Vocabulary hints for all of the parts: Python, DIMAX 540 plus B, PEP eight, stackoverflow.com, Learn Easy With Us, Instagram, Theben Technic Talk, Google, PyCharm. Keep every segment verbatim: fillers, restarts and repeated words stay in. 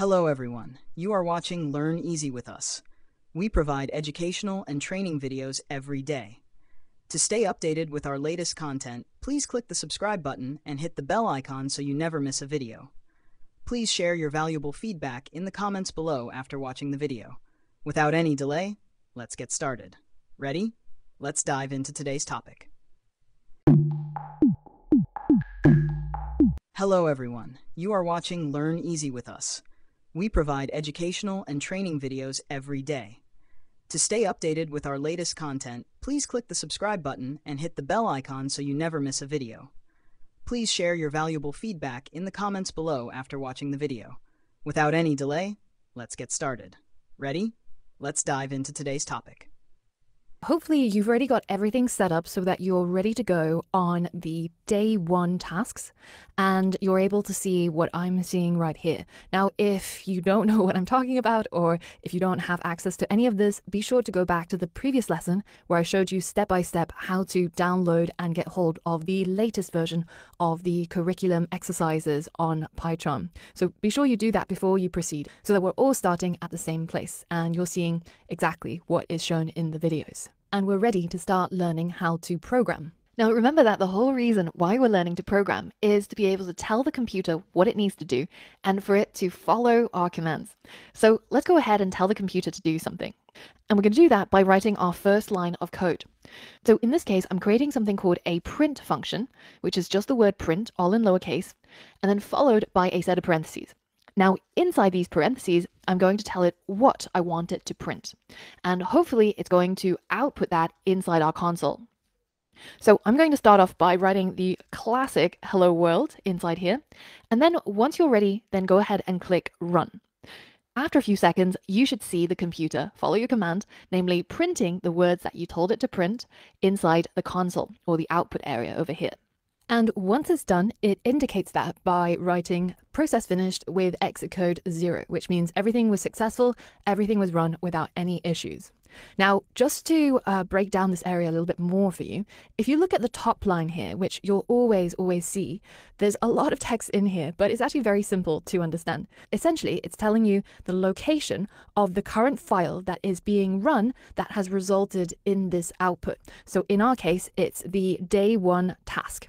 Hello everyone, you are watching Learn Easy With Us. We provide educational and training videos every day. To stay updated with our latest content, please click the subscribe button and hit the bell icon so you never miss a video. Please share your valuable feedback in the comments below after watching the video. Without any delay, let's get started. Ready? Let's dive into today's topic. Hello everyone, you are watching Learn Easy With Us. We provide educational and training videos every day. To stay updated with our latest content, please click the subscribe button and hit the bell icon so you never miss a video. Please share your valuable feedback in the comments below after watching the video. Without any delay, let's get started. Ready? Let's dive into today's topic. Hopefully you've already got everything set up so that you're ready to go on the day one tasks and you're able to see what I'm seeing right here. Now, if you don't know what I'm talking about or if you don't have access to any of this, be sure to go back to the previous lesson where I showed you step by step how to download and get hold of the latest version of the curriculum exercises on PyCharm. So be sure you do that before you proceed so that we're all starting at the same place and you're seeing exactly what is shown in the videos. And we're ready to start learning how to program. Now, remember that the whole reason why we're learning to program is to be able to tell the computer what it needs to do and for it to follow our commands. So let's go ahead and tell the computer to do something. And we're going to do that by writing our first line of code. So in this case, I'm creating something called a print function, which is just the word print, all in lowercase, and then followed by a set of parentheses. Now, inside these parentheses, I'm going to tell it what I want it to print. And hopefully it's going to output that inside our console. So I'm going to start off by writing the classic hello world inside here. And then once you're ready, then go ahead and click run. After a few seconds, you should see the computer follow your command, namely printing the words that you told it to print inside the console or the output area over here. And once it's done, it indicates that by writing process finished with exit code zero, which means everything was successful, everything was run without any issues. Now, just to uh, break down this area a little bit more for you, if you look at the top line here, which you'll always, always see, there's a lot of text in here, but it's actually very simple to understand. Essentially, it's telling you the location of the current file that is being run that has resulted in this output. So in our case, it's the day one task.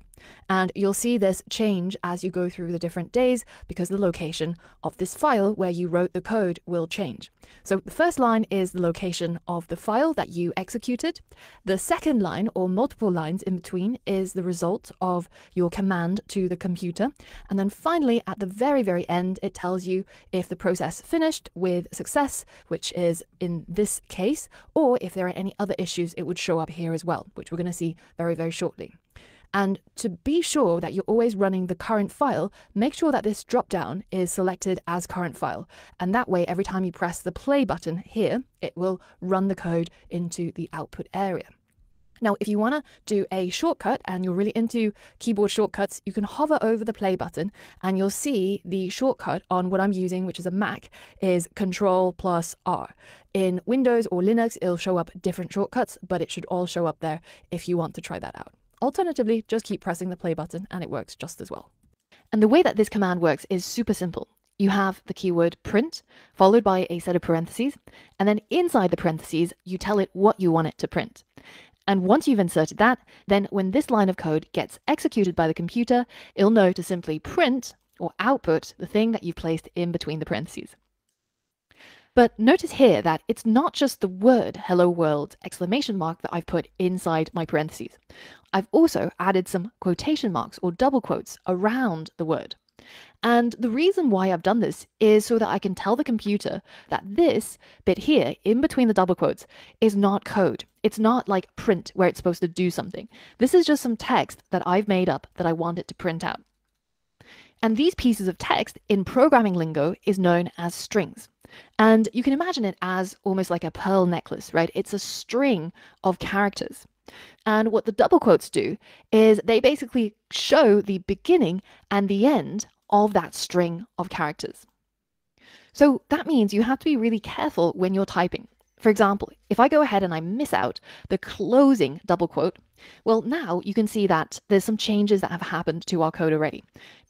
And you'll see this change as you go through the different days because the location of this file where you wrote the code will change. So the first line is the location of the file that you executed. The second line or multiple lines in between is the result of your command to the computer. And then finally, at the very, very end, it tells you if the process finished with success, which is in this case, or if there are any other issues, it would show up here as well, which we're going to see very, very shortly. And to be sure that you're always running the current file, make sure that this drop-down is selected as current file. And that way, every time you press the play button here, it will run the code into the output area. Now, if you want to do a shortcut and you're really into keyboard shortcuts, you can hover over the play button and you'll see the shortcut on what I'm using, which is a Mac, is Control plus R. In Windows or Linux, it'll show up different shortcuts, but it should all show up there if you want to try that out. Alternatively, just keep pressing the play button and it works just as well. And the way that this command works is super simple. You have the keyword print followed by a set of parentheses, and then inside the parentheses, you tell it what you want it to print. And once you've inserted that, then when this line of code gets executed by the computer, it'll know to simply print or output the thing that you've placed in between the parentheses. But notice here that it's not just the word hello world exclamation mark that I've put inside my parentheses. I've also added some quotation marks or double quotes around the word. And the reason why I've done this is so that I can tell the computer that this bit here in between the double quotes is not code. It's not like print where it's supposed to do something. This is just some text that I've made up that I want it to print out. And these pieces of text in programming lingo is known as strings. And you can imagine it as almost like a pearl necklace, right? It's a string of characters. And what the double quotes do is they basically show the beginning and the end of that string of characters. So that means you have to be really careful when you're typing. For example, if I go ahead and I miss out the closing double quote, well, now you can see that there's some changes that have happened to our code already.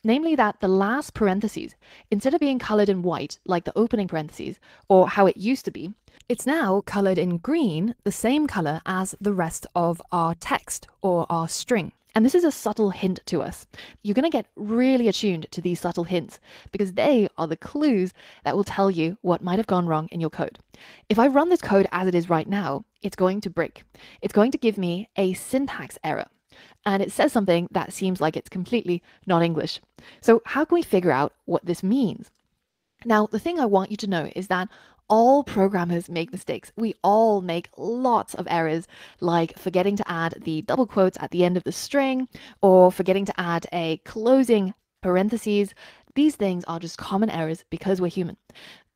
namely that the last parentheses, instead of being colored in white like the opening parentheses or how it used to be, it's now colored in green, the same color as the rest of our text or our string. And this is a subtle hint to us. You're going to get really attuned to these subtle hints because they are the clues that will tell you what might have gone wrong in your code. If I run this code as it is right now, it's going to break. It's going to give me a syntax error. And it says something that seems like it's completely not English. So how can we figure out what this means? Now, the thing I want you to know is that all programmers make mistakes. We all make lots of errors, like forgetting to add the double quotes at the end of the string or forgetting to add a closing parentheses. These things are just common errors because we're human.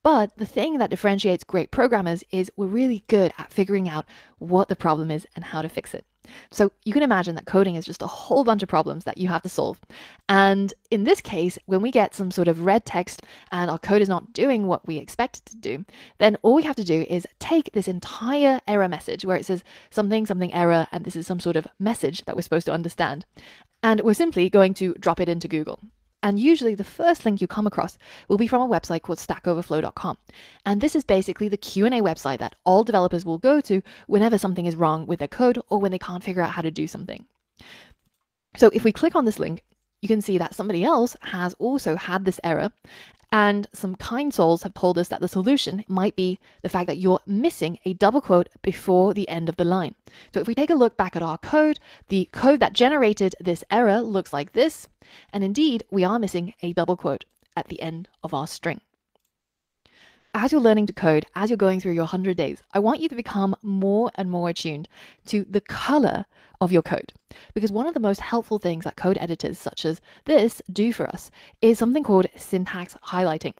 But the thing that differentiates great programmers is we're really good at figuring out what the problem is and how to fix it. So you can imagine that coding is just a whole bunch of problems that you have to solve. And in this case, when we get some sort of red text and our code is not doing what we expect it to do, then all we have to do is take this entire error message where it says something, something error, and this is some sort of message that we're supposed to understand. And we're simply going to drop it into Google. And usually the first link you come across will be from a website called stack overflow dot com. And this is basically the Q and A website that all developers will go to whenever something is wrong with their code or when they can't figure out how to do something. So if we click on this link, you can see that somebody else has also had this error. And some kind souls have told us that the solution might be the fact that you're missing a double quote before the end of the line. So if we take a look back at our code, the code that generated this error looks like this. And indeed, we are missing a double quote at the end of our string. As you're learning to code, as you're going through your one hundred days, I want you to become more and more attuned to the color of your code. Because one of the most helpful things that code editors such as this do for us is something called syntax highlighting.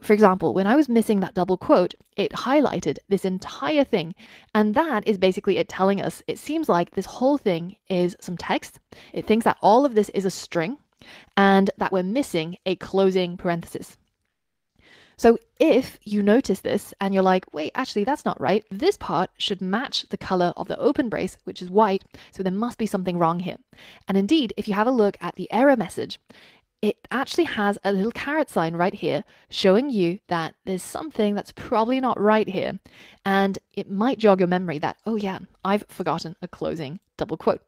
For example, when I was missing that double quote, it highlighted this entire thing. And that is basically it telling us, it seems like this whole thing is some text. It thinks that all of this is a string and that we're missing a closing parenthesis. So if you notice this and you're like, wait, actually, that's not right. This part should match the color of the open brace, which is white. So there must be something wrong here. And indeed, if you have a look at the error message, it actually has a little caret sign right here showing you that there's something that's probably not right here. And it might jog your memory that, oh yeah, I've forgotten a closing double quote.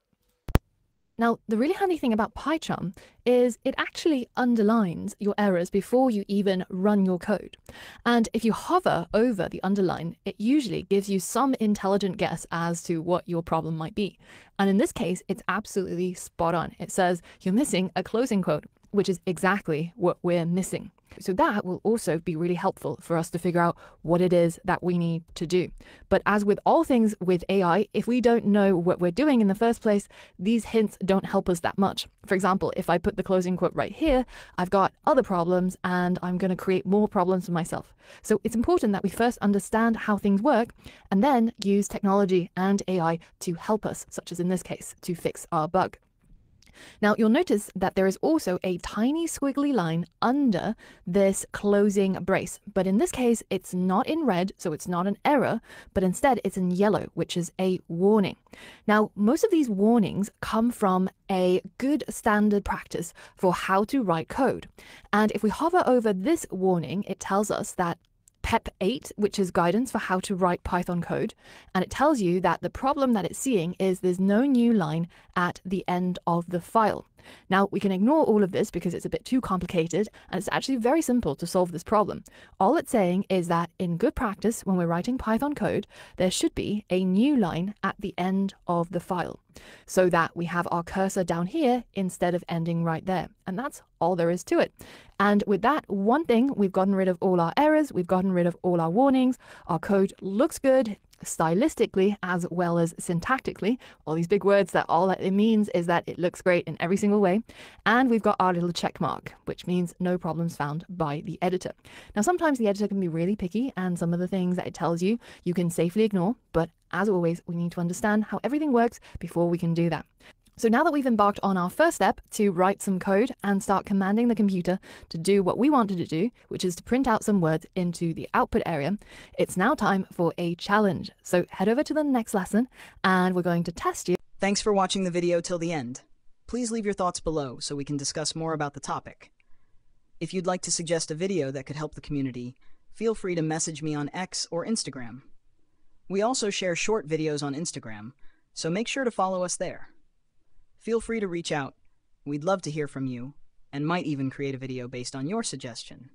Now, the really handy thing about PyCharm is it actually underlines your errors before you even run your code. And if you hover over the underline, it usually gives you some intelligent guess as to what your problem might be. And in this case, it's absolutely spot on. It says you're missing a closing quote, which is exactly what we're missing. So that will also be really helpful for us to figure out what it is that we need to do. But as with all things with A I, if we don't know what we're doing in the first place, these hints don't help us that much. For example, if I put the closing quote right here, I've got other problems and I'm going to create more problems for myself. So it's important that we first understand how things work and then use technology and A I to help us, such as in this case, to fix our bug. Now, you'll notice that there is also a tiny squiggly line under this closing brace, but in this case, it's not in red, so it's not an error, but instead it's in yellow, which is a warning. Now, most of these warnings come from a good standard practice for how to write code. And if we hover over this warning, it tells us that PEP eight, which is guidance for how to write Python code. And it tells you that the problem that it's seeing is there's no new line at the end of the file. Now, we can ignore all of this because it's a bit too complicated, and it's actually very simple to solve this problem. All it's saying is that in good practice, when we're writing Python code, there should be a new line at the end of the file so that we have our cursor down here instead of ending right there. And that's all there is to it. And with that one thing, we've gotten rid of all our errors, we've gotten rid of all our warnings, our code looks good stylistically as well as syntactically, all these big words that all that it means is that it looks great in every single way, and we've got our little check mark, which means no problems found by the editor. Now, sometimes the editor can be really picky, and some of the things that it tells you, you can safely ignore, but as always, we need to understand how everything works before we can do that. So now that we've embarked on our first step to write some code and start commanding the computer to do what we wanted to do, which is to print out some words into the output area, it's now time for a challenge. So head over to the next lesson and we're going to test you. Thanks for watching the video till the end. Please leave your thoughts below so we can discuss more about the topic. If you'd like to suggest a video that could help the community, feel free to message me on X or Instagram. We also share short videos on Instagram, so make sure to follow us there. Feel free to reach out. We'd love to hear from you, and might even create a video based on your suggestion.